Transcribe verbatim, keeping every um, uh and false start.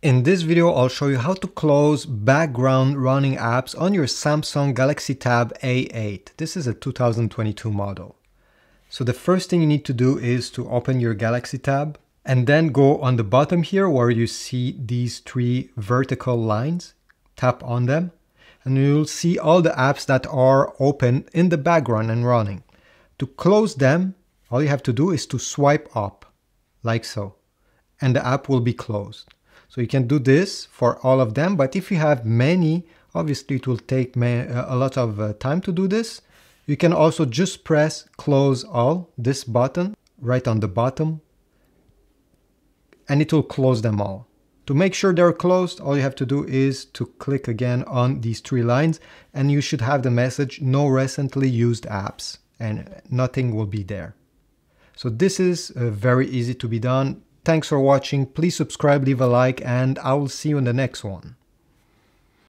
In this video, I'll show you how to close background running apps on your Samsung Galaxy Tab A eight. This is a two thousand twenty-two model. So the first thing you need to do is to open your Galaxy Tab and then go on the bottom here where you see these three vertical lines. Tap on them and you'll see all the apps that are open in the background and running. To close them, all you have to do is to swipe up, like so, and the app will be closed. So you can do this for all of them, but if you have many, obviously it will take a lot of time to do this. You can also just press close all, this button right on the bottom, and it will close them all. To make sure they're closed, all you have to do is to click again on these three lines, and you should have the message no recently used apps, and nothing will be there. So this is uh, very easy to be done. Thanks for watching. Please subscribe, leave a like, and I will see you in the next one.